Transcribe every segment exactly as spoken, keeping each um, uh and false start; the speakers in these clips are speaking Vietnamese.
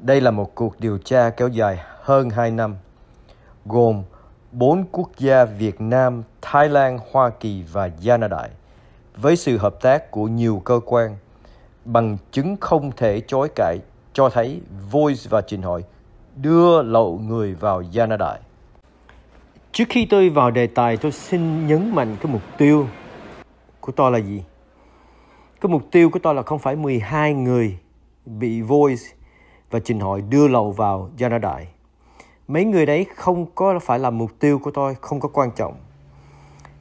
Đây là một cuộc điều tra kéo dài hơn hai năm, gồm bốn quốc gia Việt Nam, Thái Lan, Hoa Kỳ và Gia Na Đại, với sự hợp tác của nhiều cơ quan. Bằng chứng không thể chối cãi cho thấy Voice và Trịnh Hội đưa lậu người vào Gia Na Đại. Trước khi tôi vào đề tài, tôi xin nhấn mạnh cái mục tiêu của tôi là gì? Cái mục tiêu của tôi là không phải mười hai người bị Voice và Trịnh Hội đưa lậu vào Gia Na Đại. Mấy người đấy không có phải là mục tiêu của tôi, không có quan trọng.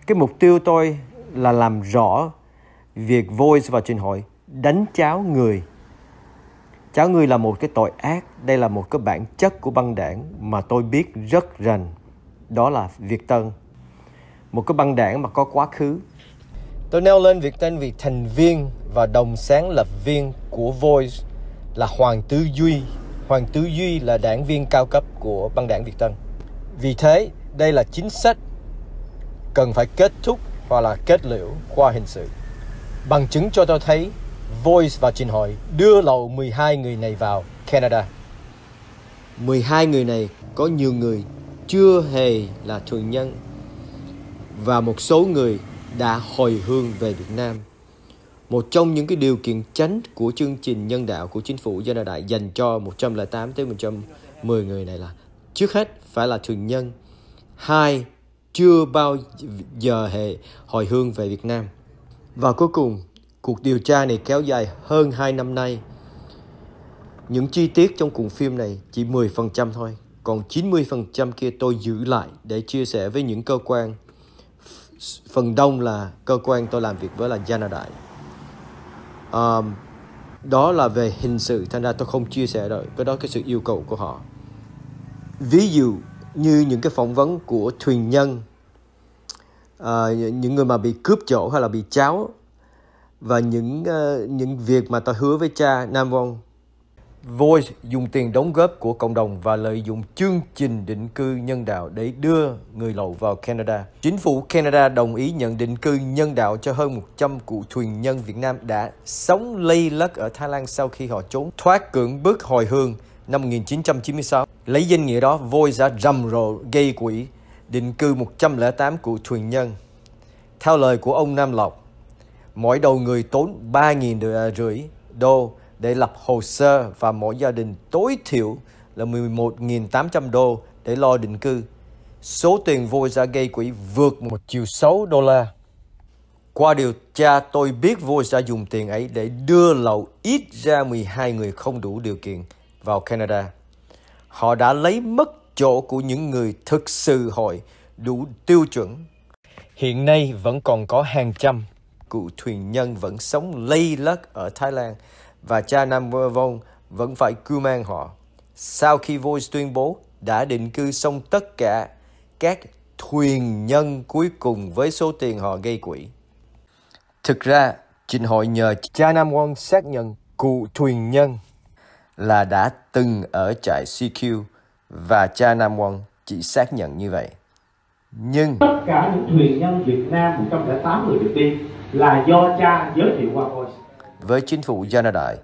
Cái mục tiêu tôi là làm rõ việc Voice và Trịnh Hội đánh cháo người. Cháo người là một cái tội ác, đây là một cái bản chất của băng đảng mà tôi biết rất rành. Đó là Việt Tân, một cái băng đảng mà có quá khứ. Tôi nêu lên Việt Tân vì thành viên và đồng sáng lập viên của Voice là Hoàng Tứ Duy. Hoàng Tứ Duy là đảng viên cao cấp của băng đảng Việt Tân. Vì thế, đây là chính sách cần phải kết thúc hoặc là kết liễu qua hình sự. Bằng chứng cho tôi thấy Voice và Trịnh Hội đưa lậu mười hai người này vào Canada. mười hai người này có nhiều người chưa hề là thường nhân và một số người đã hồi hương về Việt Nam. Một trong những cái điều kiện tránh của chương trình nhân đạo của chính phủ Gia Na Đại dành cho một trăm lẻ tám tới một trăm mười người này là: trước hết phải là thường nhân, hai chưa bao giờ hề hồi hương về Việt Nam. Và cuối cùng, cuộc điều tra này kéo dài hơn hai năm nay. Những chi tiết trong cuộn phim này chỉ mười phần trăm thôi, còn chín mươi phần trăm kia tôi giữ lại để chia sẻ với những cơ quan. Phần đông là cơ quan tôi làm việc với là Gia Na Đại. À, đó là về hình sự, thành ra tôi không chia sẻ rồi. Cái đó cái sự yêu cầu của họ. Ví dụ như những cái phỏng vấn của thuyền nhân, à, những người mà bị cướp chỗ hay là bị cháo, và những uh, những việc mà tôi hứa với cha Nam Vong. Voice dùng tiền đóng góp của cộng đồng và lợi dụng chương trình định cư nhân đạo để đưa người lậu vào Canada. Chính phủ Canada đồng ý nhận định cư nhân đạo cho hơn một trăm cụ thuyền nhân Việt Nam đã sống lây lất ở Thái Lan sau khi họ trốn thoát cưỡng bức hồi hương năm một nghìn chín trăm chín mươi sáu. Lấy danh nghĩa đó, Voice đã rầm rộ gây quỹ định cư một trăm lẻ tám cụ thuyền nhân. Theo lời của ông Nam Lộc, mỗi đầu người tốn ba nghìn rưỡi đô để lập hồ sơ và mỗi gia đình tối thiểu là mười một nghìn tám trăm đô để lo định cư. Số tiền Voice đã gây quỹ vượt một triệu sáu đô la. Qua điều tra, tôi biết Voice đã dùng tiền ấy để đưa lậu ít ra mười hai người không đủ điều kiện vào Canada. Họ đã lấy mất chỗ của những người thực sự hội đủ tiêu chuẩn. Hiện nay vẫn còn có hàng trăm cụ thuyền nhân vẫn sống lây lất ở Thái Lan và cha Nam Vong vẫn phải cưu mang họ. Sau khi Voice tuyên bố đã định cư xong tất cả các thuyền nhân cuối cùng với số tiền họ gây quỹ. Thực ra, Trịnh Hội nhờ cha Nam Vong xác nhận cụ thuyền nhân là đã từng ở trại xê quy và cha Nam Vong chỉ xác nhận như vậy. Nhưng tất cả những thuyền nhân Việt Nam một trăm lẻ tám người được đi là do cha giới thiệu qua Voice. Với chính phủ Gia Na Đại,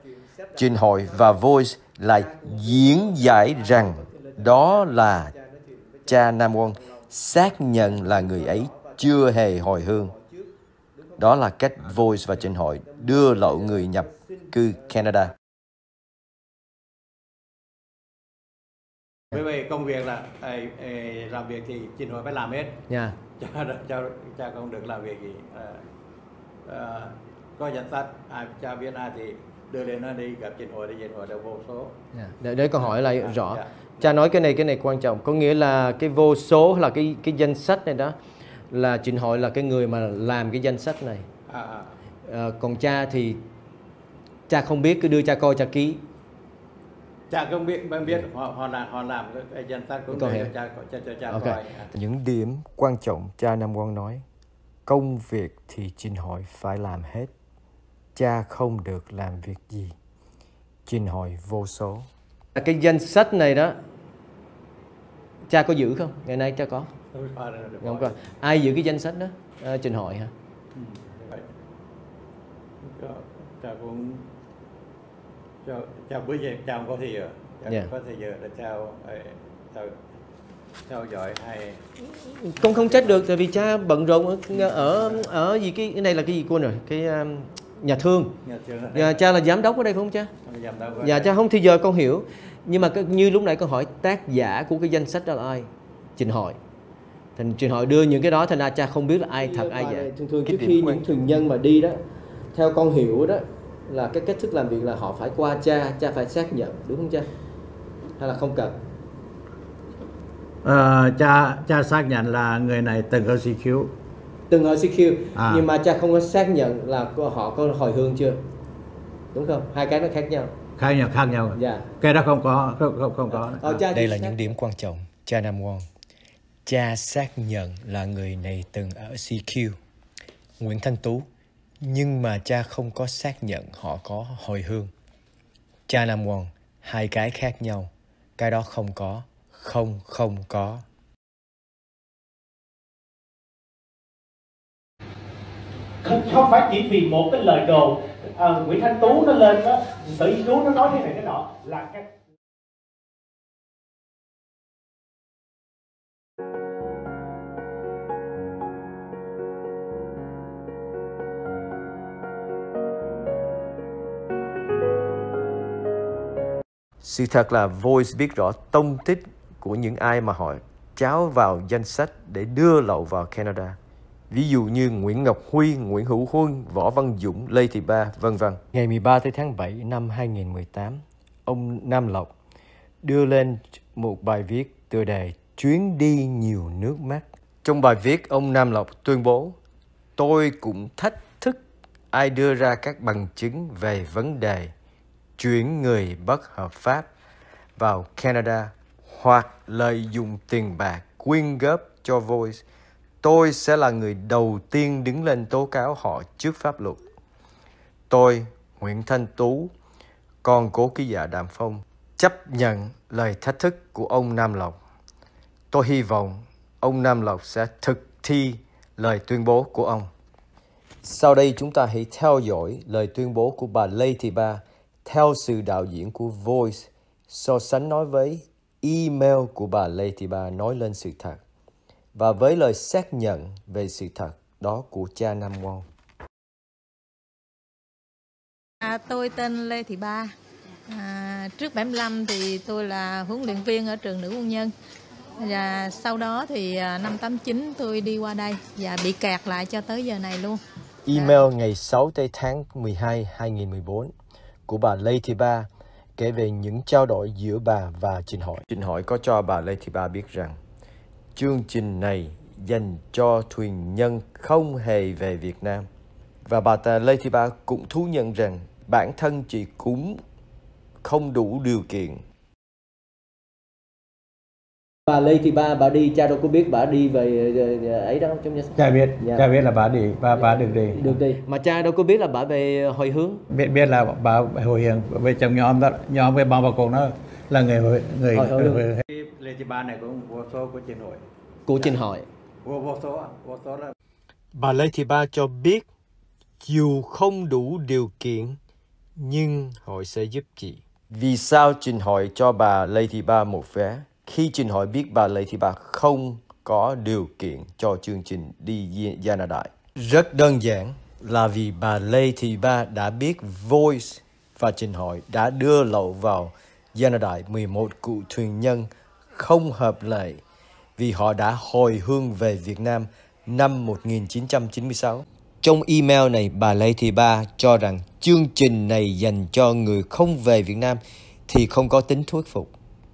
Trịnh Hội và Voice lại diễn giải rằng đó là cha Nam Vong xác nhận là người ấy chưa hề hồi hương. Đó là cách Voice và Trịnh Hội đưa lậu người nhập cư Canada. Bởi vì công việc là làm việc thì Trịnh Hội phải làm hết. Dạ. Cha không được làm việc gì. À, có danh sách ai cha biết ai thì đưa lên nó đi gặp Trịnh Hội để Trịnh Hội vô số. Yeah. Để, để con hỏi lại à, rõ. Yeah. Cha nói cái này cái này quan trọng, có nghĩa là cái vô số là cái cái danh sách này đó là Trịnh Hội là cái người mà làm cái danh sách này. À, à. À, còn cha thì cha không biết, cứ đưa cha coi cha ký. Cha không biết, không biết yeah. họ họ làm họ làm cái danh sách của người cha cho cho cha okay. coi. À. Những điểm quan trọng cha Nam Quang nói. Công việc thì Trịnh Hội phải làm hết. Cha không được làm việc gì. Trịnh Hội vô số. Cái danh sách này đó, cha có giữ không? Ngày nay cha có. Không có. Ai giữ cái danh sách đó? À, Trịnh Hội hả? Cha cũng... Cha bữa giờ cha không có thì dạ. Có thời giờ là sao sao sao giỏi hay con không trách được, tại vì cha bận rộn ở ở, ở gì cái, cái này là cái gì cô rồi cái um, nhà thương, nhà thương nhà, cha là giám đốc ở đây phải không cha? Giám đốc dạ đây. Cha không thì giờ con hiểu, nhưng mà cái, như lúc nãy con hỏi tác giả của cái danh sách đó là ai? Trịnh Hội. Thành Trịnh Hội đưa những cái đó, thành ra cha không biết là ai thật ai giả. Dạ. Thường thường trước khi những thường nhân mà đi đó, theo con hiểu đó là cái cách thức làm việc là họ phải qua cha, cha phải xác nhận đúng không cha? Hay là không cần? À, cha cha xác nhận là người này từng ở xê quy, từng ở xê quy à. Nhưng mà cha không có xác nhận là họ có hồi hương chưa, đúng không? Hai cái nó khác nhau. Khác nhau khác nhau. Dạ. Cái đó không có không không, không có. Ờ, cha đây là xác... những điểm quan trọng. Cha Nam Vong. Cha xác nhận là người này từng ở xê quy, Nguyễn Thanh Tú, nhưng mà cha không có xác nhận họ có hồi hương. Cha Nam Vong, hai cái khác nhau. Cái đó không có, không không có. Không, không phải chỉ vì một cái lời đồn à, Nguyễn Thanh Tú nó lên đó, tự nhiên Tú nó nói thế này cái nọ là cái sự thật là Voice biết rõ tông tích của những ai mà họ cháo vào danh sách để đưa lậu vào Canada. Ví dụ như Nguyễn Ngọc Huy, Nguyễn Hữu Huân, Võ Văn Dũng, Lê Thị Ba, vân vân. Ngày mười ba tháng bảy năm hai nghìn không trăm mười tám, ông Nam Lộc đưa lên một bài viết tựa đề Chuyến đi nhiều nước mắt. Trong bài viết, ông Nam Lộc tuyên bố, tôi cũng thách thức ai đưa ra các bằng chứng về vấn đề chuyển người bất hợp pháp vào Canada hoặc lợi dụng tiền bạc quyên góp cho Voice, tôi sẽ là người đầu tiên đứng lên tố cáo họ trước pháp luật. Tôi, Nguyễn Thanh Tú, con của ký giả Đàm Phong, chấp nhận lời thách thức của ông Nam Lộc. Tôi hy vọng ông Nam Lộc sẽ thực thi lời tuyên bố của ông. Sau đây chúng ta hãy theo dõi lời tuyên bố của bà Lê Thị Ba theo sự đạo diễn của Voice, so sánh nói với email của bà Lê Thị Ba nói lên sự thật và với lời xác nhận về sự thật đó của cha Nam Vong. À, tôi tên Lê Thị Ba. À, trước bảy mươi lăm thì tôi là huấn luyện viên ở trường nữ quân nhân. Và sau đó thì năm tám mươi chín tôi đi qua đây và bị kẹt lại cho tới giờ này luôn. Email ngày sáu tháng mười hai hai nghìn không trăm mười bốn của bà Lê Thị Ba kể về những trao đổi giữa bà và Trịnh Hội. Trịnh Hội có cho bà Lê Thị Ba biết rằng chương trình này dành cho thuyền nhân không hề về Việt Nam. Và bà ta Lê Thị Ba cũng thú nhận rằng bản thân chị cũng không đủ điều kiện. Bà Lê Thị Ba, bà đi, cha đâu có biết bà đi về ấy đâu. Cha biết, dạ. Cha biết là bà đi, bà, dạ. Bà được đi. Được đi. Mà cha đâu có biết là bà về hồi hướng. Biết biết là bà hồi hướng, về chồng nhóm đó, nhóm với bà bà con đó là người hồi người hồi. Lê Thị Ba này cũng vô số của Trịnh Hội. Của Trịnh Hội. Vô số, vô số là. Bà Lê Thị Ba cho biết dù không đủ điều kiện nhưng hội sẽ giúp chị. Vì sao Trịnh Hội cho bà Lê Thị Ba một vé? Khi Trịnh Hội biết bà Lê Thị Ba không có điều kiện cho chương trình đi Canada, rất đơn giản là vì bà Lê Thị Ba đã biết Voice và Trịnh Hội đã đưa lậu vào Canada mười một cựu thuyền nhân không hợp lệ vì họ đã hồi hương về Việt Nam năm một nghìn chín trăm chín mươi sáu. Trong email này, bà Lê Thị Ba cho rằng chương trình này dành cho người không về Việt Nam thì không có tính thuyết phục.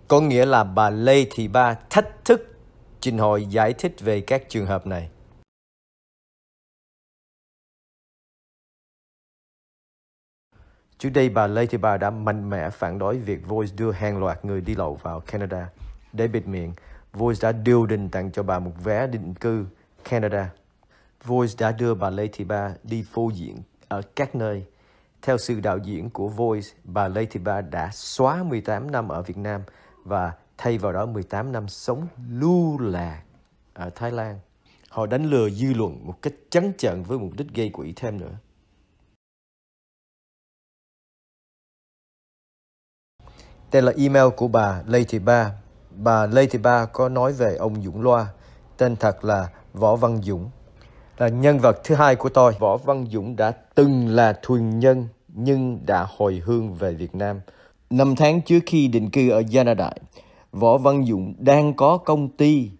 Có nghĩa là bà Lê Thị Ba thách thức Trịnh Hội giải thích về các trường hợp này. Trước đây, bà Lê Thị Ba đã mạnh mẽ phản đối việc Voice đưa hàng loạt người đi lậu vào Canada. Để bịt miệng, Voice đã điều đình tặng cho bà một vé định cư Canada. Voice đã đưa bà Lê Thị Ba đi phô diễn ở các nơi. Theo sự đạo diễn của Voice, bà Lê Thị Ba đã xóa mười tám năm ở Việt Nam và thay vào đó mười tám năm sống lưu lạc ở Thái Lan. Họ đánh lừa dư luận một cách trắng trợn với mục đích gây quỹ thêm nữa. Đây là email của bà Lê Thị Ba. Bà Lê Thị Ba có nói về ông Dũng Loa, tên thật là Võ Văn Dũng. Là nhân vật thứ hai của tôi. Võ Văn Dũng đã từng là thuyền nhân nhưng đã hồi hương về Việt Nam. Năm tháng trước khi định cư ở Canada, Võ Văn Dũng đang có công ty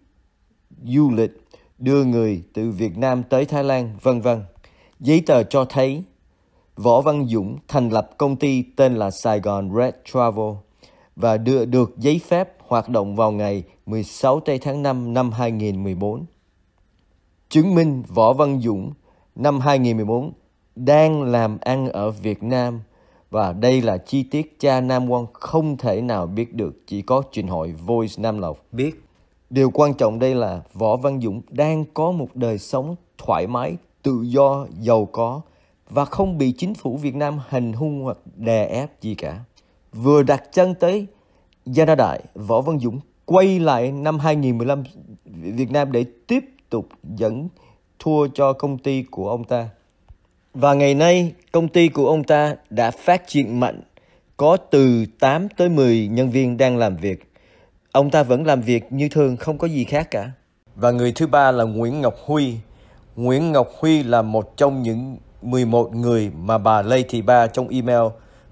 du lịch đưa người từ Việt Nam tới Thái Lan, vân vân. Giấy tờ cho thấy Võ Văn Dũng thành lập công ty tên là Saigon Red Travel và đưa được giấy phép hoạt động vào ngày mười sáu tây tháng năm năm hai nghìn mười bốn. Chứng minh Võ Văn Dũng năm hai nghìn mười bốn đang làm ăn ở Việt Nam, và đây là chi tiết cha Nam Vong không thể nào biết được, chỉ có Trịnh Hội Voice Nam Lộc biết. Điều quan trọng đây là Võ Văn Dũng đang có một đời sống thoải mái, tự do, giàu có và không bị chính phủ Việt Nam hành hung hoặc đè ép gì cả. Vừa đặt chân tới Canada, Võ Văn Dũng quay lại năm hai nghìn mười lăm Việt Nam để tiếp tục dẫn tour cho công ty của ông ta. Và ngày nay, công ty của ông ta đã phát triển mạnh, có từ tám tới mười nhân viên đang làm việc. Ông ta vẫn làm việc như thường, không có gì khác cả. Và người thứ ba là Nguyễn Ngọc Huy. Nguyễn Ngọc Huy là một trong những mười một người mà bà Lê Thị Ba trong email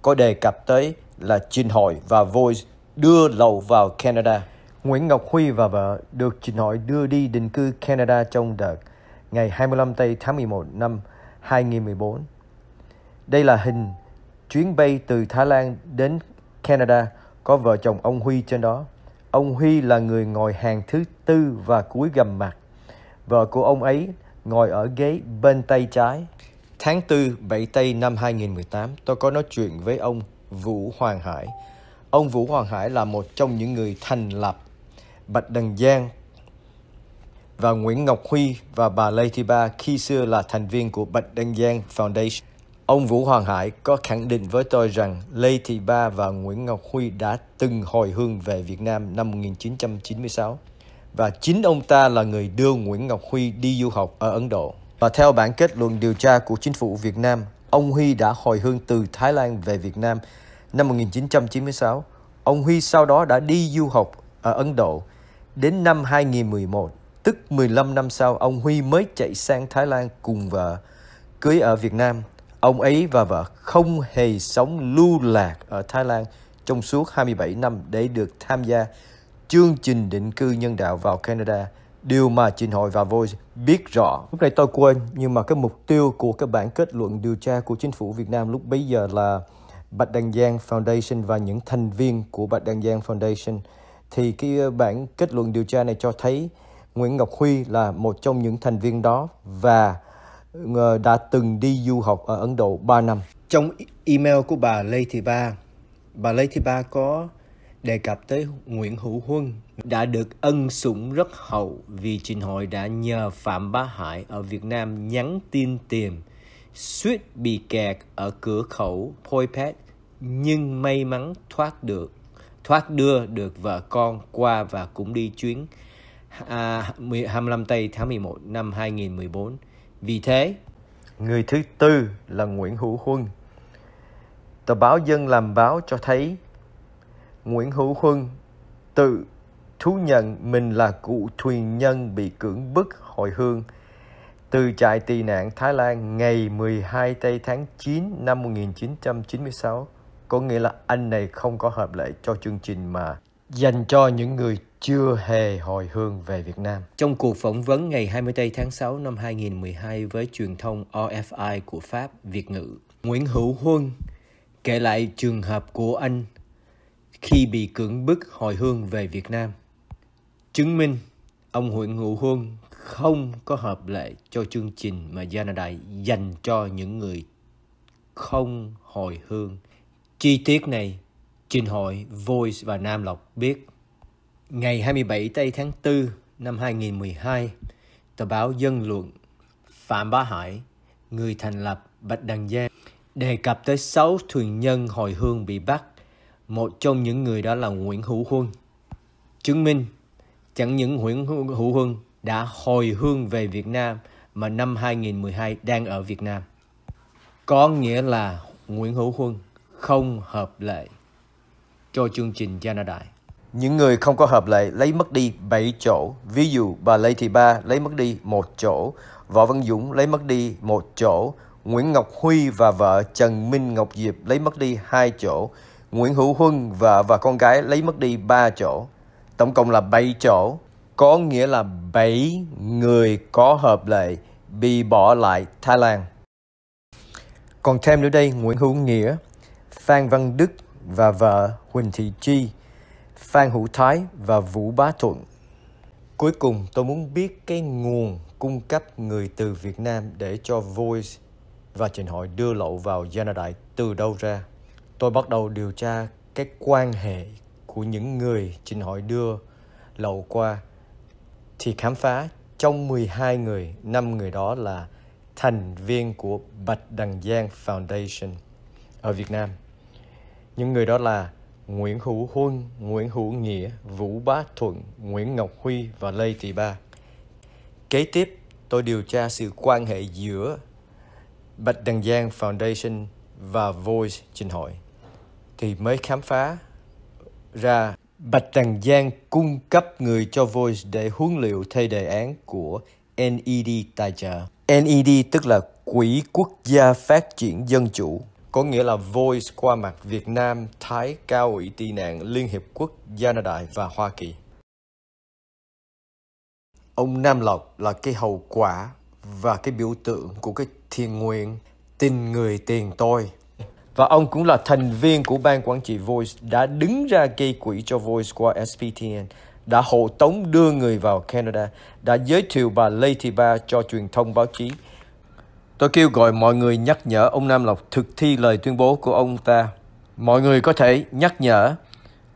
có đề cập tới là Trịnh Hội và Voice đưa lậu vào Canada. Nguyễn Ngọc Huy và vợ được Trịnh Hội đưa đi định cư Canada trong đợt ngày hai mươi lăm tây tháng mười một năm hai nghìn mười bốn. Đây là hình chuyến bay từ Thái Lan đến Canada, có vợ chồng ông Huy trên đó. Ông Huy là người ngồi hàng thứ tư và cúi gằm mặt. Vợ của ông ấy ngồi ở ghế bên tay trái. Tháng tư, bảy tây năm hai nghìn mười tám, tôi có nói chuyện với ông Vũ Hoàng Hải. Ông Vũ Hoàng Hải là một trong những người thành lập Bạch Đăng Giang, và Nguyễn Ngọc Huy và bà Lê Thị Ba khi xưa là thành viên của Bạch Đăng Giang Foundation. Ông Vũ Hoàng Hải có khẳng định với tôi rằng Lê Thị Ba và Nguyễn Ngọc Huy đã từng hồi hương về Việt Nam năm một nghìn chín trăm chín mươi sáu. Và chính ông ta là người đưa Nguyễn Ngọc Huy đi du học ở Ấn Độ. Và theo bản kết luận điều tra của chính phủ Việt Nam, ông Huy đã hồi hương từ Thái Lan về Việt Nam năm một nghìn chín trăm chín mươi sáu. Ông Huy sau đó đã đi du học ở Ấn Độ. Đến năm hai nghìn mười một, tức mười lăm năm sau, ông Huy mới chạy sang Thái Lan cùng vợ, cưới ở Việt Nam. Ông ấy và vợ không hề sống lưu lạc ở Thái Lan trong suốt hai mươi bảy năm để được tham gia chương trình định cư nhân đạo vào Canada, điều mà Trịnh Hội và Voice biết rõ. Lúc này tôi quên, nhưng mà cái mục tiêu của các bản kết luận điều tra của chính phủ Việt Nam lúc bấy giờ là Bạch Đăng Giang Foundation và những thành viên của Bạch Đăng Giang Foundation. Thì cái bản kết luận điều tra này cho thấy Nguyễn Ngọc Huy là một trong những thành viên đó và đã từng đi du học ở Ấn Độ ba năm. Trong email của bà Lê Thị Ba, bà Lê Thị Ba có đề cập tới Nguyễn Hữu Huân đã được ân sủng rất hậu vì Trịnh Hội đã nhờ Phạm Bá Hải ở Việt Nam nhắn tin tìm, suýt bị kẹt ở cửa khẩu Poipet nhưng may mắn thoát được, thoát đưa được vợ con qua và cũng đi chuyến à, hai mươi lăm tây tháng mười một năm hai nghìn mười bốn. Vì thế, người thứ tư là Nguyễn Hữu Huân. Tờ báo Dân làm báo cho thấy Nguyễn Hữu Huân tự thú nhận mình là cụ thuyền nhân bị cưỡng bức hồi hương từ trại tị nạn Thái Lan ngày mười hai tây tháng chín năm một nghìn chín trăm chín mươi sáu. Có nghĩa là anh này không có hợp lệ cho chương trình mà dành cho những người chưa hề hồi hương về Việt Nam. Trong cuộc phỏng vấn ngày hai mươi tây tháng sáu năm hai nghìn mười hai với truyền thông rờ ép i của Pháp Việt ngữ, Nguyễn Hữu Huân kể lại trường hợp của anh khi bị cưỡng bức hồi hương về Việt Nam, chứng minh ông Nguyễn Hữu Huân không có hợp lệ cho chương trình mà Canada dành cho những người không hồi hương. Chi tiết này, Trịnh Hội, Voice và Nam Lộc biết. Ngày hai mươi bảy tây tháng tư năm hai nghìn mười hai, tờ báo Dân luận, Phạm Bá Hải, người thành lập Bạch Đăng Giang, đề cập tới sáu thuyền nhân hồi hương bị bắt. Một trong những người đó là Nguyễn Hữu Huân. Chứng minh chẳng những Nguyễn Hữu Huân đã hồi hương về Việt Nam mà năm hai nghìn mười hai đang ở Việt Nam. Có nghĩa là Nguyễn Hữu Huân không hợp lệ cho chương trình Canada. Những người không có hợp lệ lấy mất đi bảy chỗ, ví dụ bà Lê Thị Ba lấy mất đi một chỗ, Võ Văn Dũng lấy mất đi một chỗ, Nguyễn Ngọc Huy và vợ Trần Minh Ngọc Diệp lấy mất đi hai chỗ, Nguyễn Hữu Huân và và con gái lấy mất đi ba chỗ. Tổng cộng là bảy chỗ, có nghĩa là bảy người có hợp lệ bị bỏ lại Thái Lan. Còn thêm nữa đây, Nguyễn Hữu Nghĩa, Phan Văn Đức và vợ Huỳnh Thị Chi, Phan Hữu Thái và Vũ Bá Thuận. Cuối cùng, tôi muốn biết cái nguồn cung cấp người từ Việt Nam để cho Voice và Trịnh Hội đưa lậu vào Canada từ đâu ra. Tôi bắt đầu điều tra cái quan hệ của những người Trịnh Hội đưa lậu qua thì khám phá trong mười hai người, năm người đó là thành viên của Bạch Đăng Giang Foundation ở Việt Nam. Những người đó là Nguyễn Hữu Huân, Nguyễn Hữu Nghĩa, Vũ Bá Thuận, Nguyễn Ngọc Huy và Lê Thị Ba. Kế tiếp, tôi điều tra sự quan hệ giữa Bạch Đăng Giang Foundation và Voice Trịnh Hội. Thì mới khám phá ra Bạch Đăng Giang cung cấp người cho Voice để huấn liệu theo đề án của N E D tài trợ. N E D tức là Quỹ Quốc gia Phát triển Dân chủ, có nghĩa là Voice qua mặt Việt Nam, Thái, Cao ủy tị nạn, Liên Hiệp Quốc, Canada và Hoa Kỳ. Ông Nam Lộc là cái hậu quả và cái biểu tượng của cái thiện nguyện tin người tiền tôi. Và ông cũng là thành viên của Ban Quản trị Voice, đã đứng ra gây quỹ cho Voice qua S P T N, đã hộ tống đưa người vào Canada, đã giới thiệu bà Lê Thị Ba cho truyền thông báo chí. Tôi kêu gọi mọi người nhắc nhở ông Nam Lộc thực thi lời tuyên bố của ông ta. Mọi người có thể nhắc nhở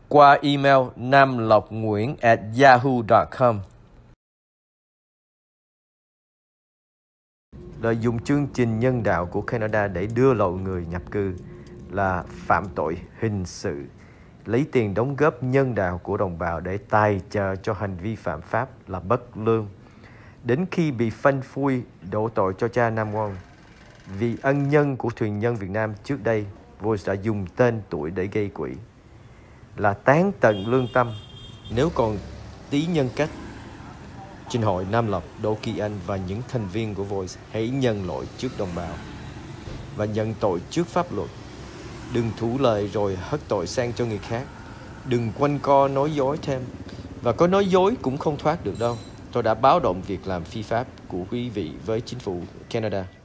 qua email nam lộc nguyễn at yahoo dot com. Lợi dụng chương trình nhân đạo của Canada để đưa lậu người nhập cư là phạm tội hình sự, lấy tiền đóng góp nhân đạo của đồng bào để tài trợ cho hành vi phạm pháp là bất lương. Đến khi bị phanh phui đổ tội cho cha Nam Vong, vì ân nhân của thuyền nhân Việt Nam trước đây, Voice đã dùng tên tuổi để gây quỹ, là tán tận lương tâm. Nếu còn tí nhân cách, Trịnh Hội, Nam Lộc, Đỗ Kỳ Anh và những thành viên của Voice hãy nhận lỗi trước đồng bào và nhận tội trước pháp luật. Đừng thủ lời rồi hất tội sang cho người khác. Đừng quanh co nói dối thêm. Và có nói dối cũng không thoát được đâu. Tôi đã báo động việc làm phi pháp của quý vị với chính phủ Canada.